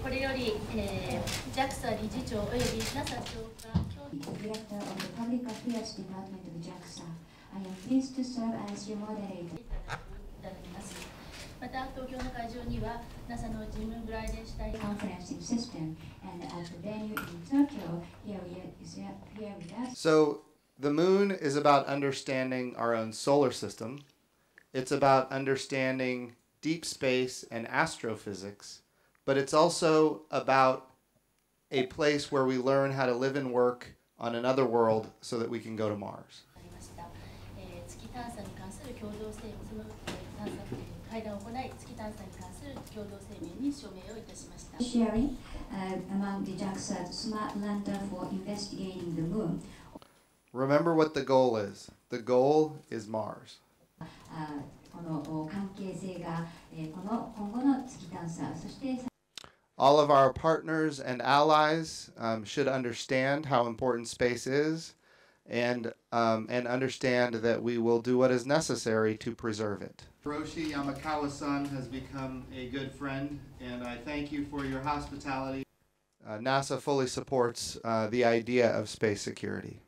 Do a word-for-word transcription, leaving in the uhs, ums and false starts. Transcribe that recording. これより JAXA 理事長および NASA 長官 Director of the Public Affairs Department of JAXA. I am pleased to serve as your moderator. また東京の会場には NASA のジム・ブライデンシュタイン Conferencing System and at the venue in Tokyo. Here we are, here with us. So the moon is about understanding our own solar system. It's about understanding deep space and astrophysics, but it's also about a place where we learn how to live and work on another world so that we can go to Mars. Sharing uh, among the JAXA Smart Lander for investigating the moon. Remember what the goal is. The goal is Mars. Uh, この関係性が、えー、この今後の月探査、そして All of our partners and allies um, should understand how important space is, and um, and understand that we will do what is necessary to preserve it. Hiroshi Yamakawa-san has become a good friend, and I thank you for your hospitality. Uh, NASA fully supports uh, the idea of space security.